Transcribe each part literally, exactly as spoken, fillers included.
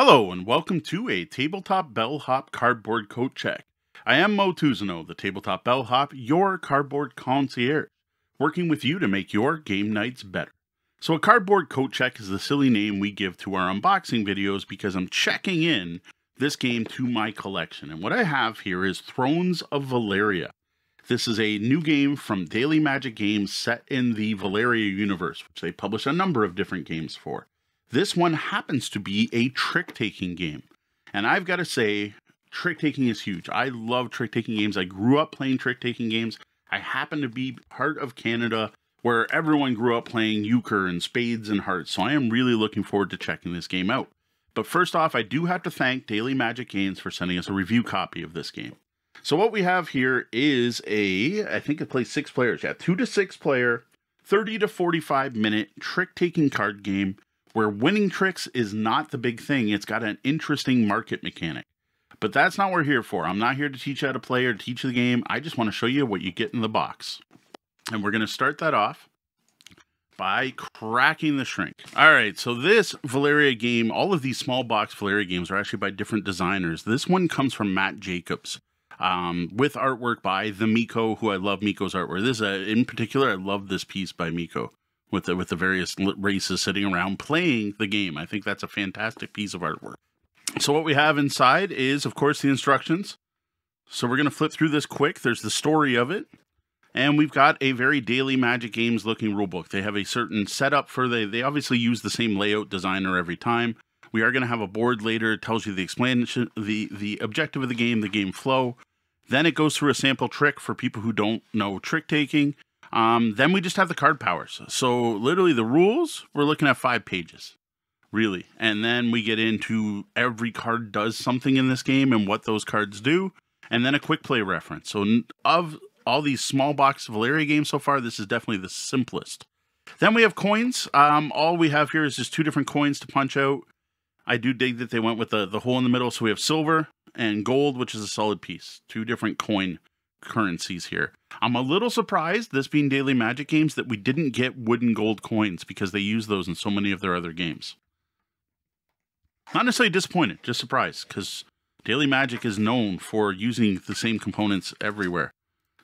Hello and welcome to a Tabletop Bellhop Cardboard Coat Check. I am Mo Tuzano, the Tabletop Bellhop, your cardboard concierge, working with you to make your game nights better. So a cardboard coat check is the silly name we give to our unboxing videos because I'm checking in this game to my collection. And what I have here is Thrones of Valeria. This is a new game from Daily Magic Games set in the Valeria universe, which they publish a number of different games for. This one happens to be a trick-taking game. And I've got to say, trick-taking is huge. I love trick-taking games. I grew up playing trick-taking games. I happen to be part of Canada where everyone grew up playing Euchre and spades and hearts. So I am really looking forward to checking this game out. But first off, I do have to thank Daily Magic Games for sending us a review copy of this game. So what we have here is a, I think it plays six players. Yeah, two to six player, thirty to forty-five minute trick-taking card game where winning tricks is not the big thing. It's got an interesting market mechanic. But that's not what we're here for. I'm not here to teach you how to play or teach you the game. I just want to show you what you get in the box. And we're going to start that off by cracking the shrink. All right, so this Valeria game, all of these small box Valeria games are actually by different designers. This one comes from Matt Jacobs um, with artwork by The Mico, who I love Mico's artwork. This is a, in particular, I love this piece by Mico. With the, with the various races sitting around playing the game. I think that's a fantastic piece of artwork. So what we have inside is, of course, the instructions. So we're going to flip through this quick. There's the story of it. And we've got a very Daily Magic Games looking rulebook. They have a certain setup for the, they obviously use the same layout designer every time. We are going to have a board later. It tells you the explanation, the, the objective of the game, the game flow. Then it goes through a sample trick for people who don't know trick taking. Um, then we just have the card powers. So literally the rules, we're looking at five pages, really. And then we get into every card does something in this game and what those cards do. And then a quick play reference. So of all these small box Valeria games so far, this is definitely the simplest. Then we have coins. Um, all we have here is just two different coins to punch out. I do dig that they went with the, the hole in the middle. So we have silver and gold, which is a solid piece, two different coin currencies here. I'm a little surprised, this being Daily Magic Games, that we didn't get wooden gold coins because they use those in so many of their other games. Not necessarily disappointed, just surprised, because Daily Magic is known for using the same components everywhere.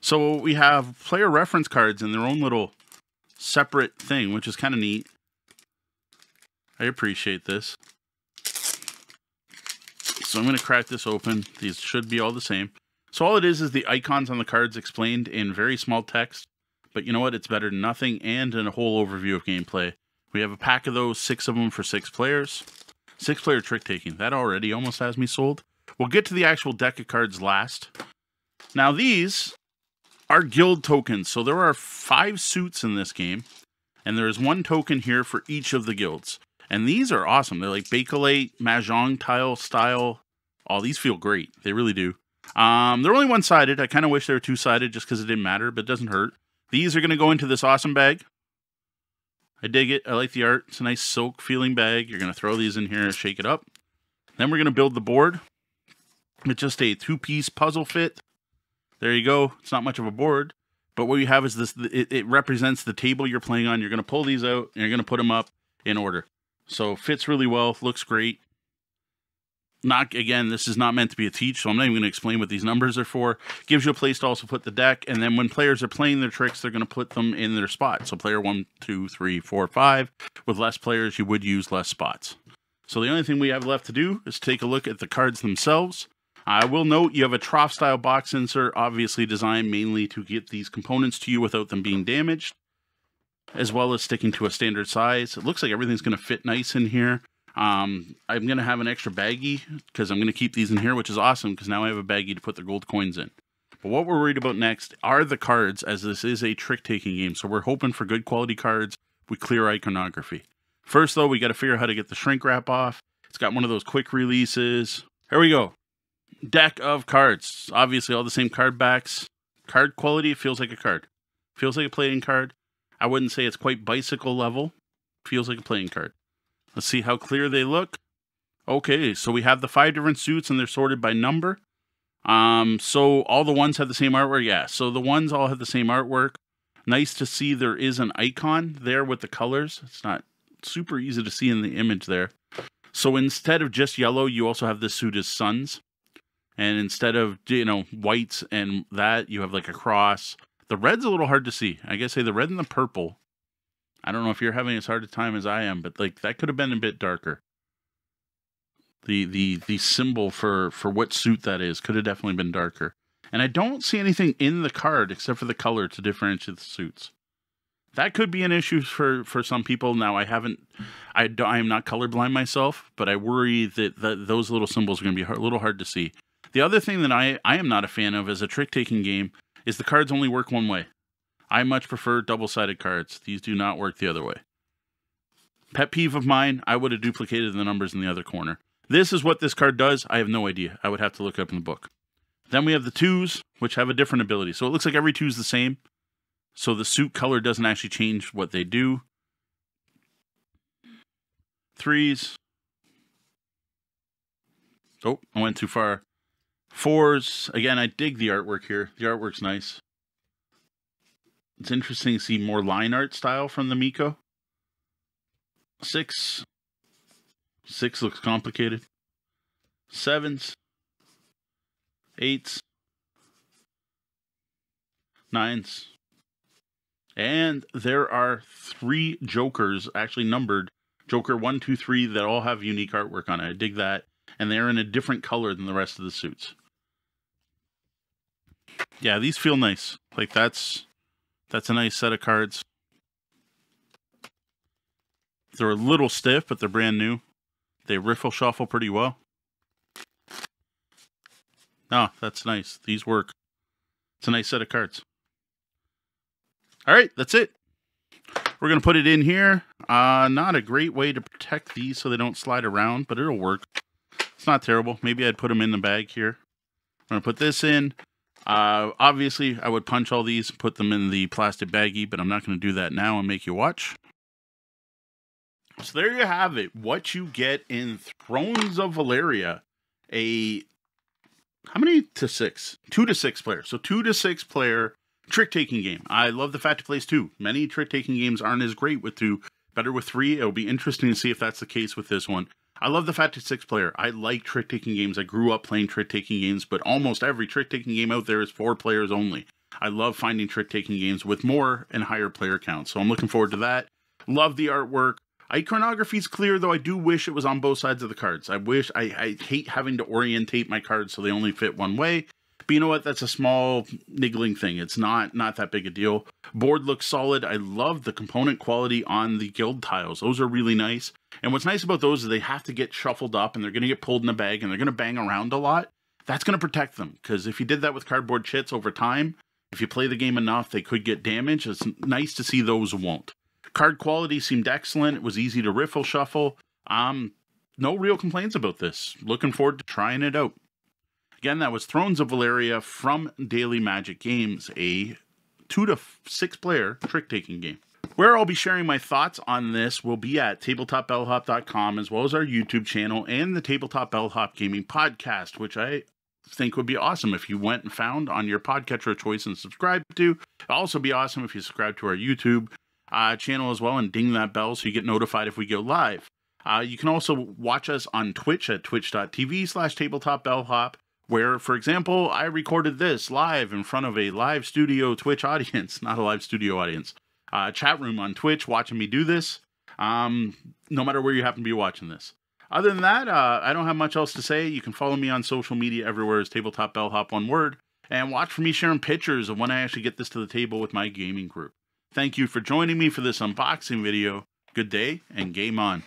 So we have player reference cards in their own little separate thing, which is kind of neat. I appreciate this. So I'm going to crack this open. These should be all the same. So all it is is the icons on the cards explained in very small text, but you know what? It's better than nothing and in a whole overview of gameplay. We have a pack of those, six of them for six players. Six player trick taking. That already almost has me sold. We'll get to the actual deck of cards last. Now these are guild tokens. So there are five suits in this game and there is one token here for each of the guilds. And these are awesome. They're like Bakelite, Mahjong tile style. All these feel great. They really do. Um, they're only one-sided. I kind of wish they were two-sided just because it didn't matter, but it doesn't hurt. These are going to go into this awesome bag. I dig it. I like the art. It's a nice silk feeling bag. You're going to throw these in here and shake it up. Then we're going to build the board. It's just a two-piece puzzle fit. There you go. It's not much of a board, but what you have is this. It, it represents the table you're playing on. You're going to pull these out and you're going to put them up in order. So fits really well. Looks great. Not, again, this is not meant to be a teach, so I'm not even going to explain what these numbers are for. Gives you a place to also put the deck, and then when players are playing their tricks, they're going to put them in their spot. So player one, two, three, four, five. With less players, you would use less spots. So the only thing we have left to do is take a look at the cards themselves. I will note you have a trough-style box insert, obviously designed mainly to get these components to you without them being damaged, as well as sticking to a standard size. It looks like everything's going to fit nice in here. Um, I'm going to have an extra baggie because I'm going to keep these in here, which is awesome because now I have a baggie to put the gold coins in. But what we're worried about next are the cards, as this is a trick-taking game. So we're hoping for good quality cards with clear iconography. First, though, we got to figure out how to get the shrink wrap off. It's got one of those quick releases. Here we go. Deck of cards. Obviously, all the same card backs. Card quality feels like a card. Feels like a playing card. I wouldn't say it's quite bicycle level. Feels like a playing card. Let's see how clear they look. Okay, so we have the five different suits and they're sorted by number. Um, so all the ones have the same artwork? Yeah, so the ones all have the same artwork. Nice to see there is an icon there with the colors. It's not super easy to see in the image there. So instead of just yellow, you also have the suit as suns. And instead of, you know, whites and that, you have like a cross. The red's a little hard to see. I guess, hey, the red and the purple. I don't know if you're having as hard a time as I am, but like that could have been a bit darker. The the the symbol for, for what suit that is could have definitely been darker. And I don't see anything in the card except for the color to differentiate the suits. That could be an issue for, for some people. Now, I haven't, I, I am not colorblind myself, but I worry that, that those little symbols are going to be hard, a little hard to see. The other thing that I, I am not a fan of as a trick-taking game is the cards only work one way. I much prefer double-sided cards. These do not work the other way. Pet peeve of mine, I would have duplicated the numbers in the other corner. This is what this card does. I have no idea. I would have to look it up in the book. Then we have the twos, which have a different ability. So it looks like every two is the same. So the suit color doesn't actually change what they do. Threes. Oh, I went too far. Fours. Again, I dig the artwork here. The artwork's nice. It's interesting to see more line art style from the Mico. Six. Six looks complicated. Sevens. Eights. Nines. And there are three Jokers, actually numbered. Joker one, two, three, that all have unique artwork on it. I dig that. And they're in a different color than the rest of the suits. Yeah, these feel nice. Like, that's that's a nice set of cards. They're a little stiff, but they're brand new. They riffle shuffle pretty well. Oh, that's nice. These work. It's a nice set of cards. All right, that's it. We're going to put it in here. Uh, not a great way to protect these so they don't slide around, but it'll work. It's not terrible. Maybe I'd put them in the bag here. I'm going to put this in. Uh, obviously, I would punch all these and put them in the plastic baggie, but I'm not going to do that now and make you watch. So there you have it. What you get in Thrones of Valeria. A, how many to six? Two to six player. So two to six player trick-taking game. I love the fact it plays two. Many trick-taking games aren't as great with two. Better with three. It'll be interesting to see if that's the case with this one. I love the fact it's six-player. I like trick-taking games. I grew up playing trick-taking games, but almost every trick-taking game out there is four players only. I love finding trick-taking games with more and higher player counts, so I'm looking forward to that. Love the artwork. Iconography is clear, though I do wish it was on both sides of the cards. I wish, I, I hate having to orientate my cards so they only fit one way. But you know what? That's a small niggling thing. It's not, not that big a deal. Board looks solid. I love the component quality on the guild tiles. Those are really nice. And what's nice about those is they have to get shuffled up and they're going to get pulled in a bag and they're going to bang around a lot. That's going to protect them. Because if you did that with cardboard chits over time, if you play the game enough, they could get damaged. It's nice to see those won't. Card quality seemed excellent. It was easy to riffle shuffle. Um, no real complaints about this. Looking forward to trying it out. Again, that was Thrones of Valeria from Daily Magic Games, a two to six player trick-taking game. Where I'll be sharing my thoughts on this will be at tabletop bellhop dot com, as well as our YouTube channel and the Tabletop Bellhop Gaming Podcast, which I think would be awesome if you went and found on your podcatcher of choice and subscribed to. It'd also be awesome if you subscribe to our YouTube uh, channel as well and ding that bell so you get notified if we go live. Uh, you can also watch us on Twitch at twitch dot t v slash tabletop bellhop. Where, for example, I recorded this live in front of a live studio Twitch audience, not a live studio audience, uh, chat room on Twitch watching me do this, um, no matter where you happen to be watching this. Other than that, uh, I don't have much else to say. You can follow me on social media everywhere as Tabletop Bellhop, one word, and watch for me sharing pictures of when I actually get this to the table with my gaming group. Thank you for joining me for this unboxing video. Good day, and game on.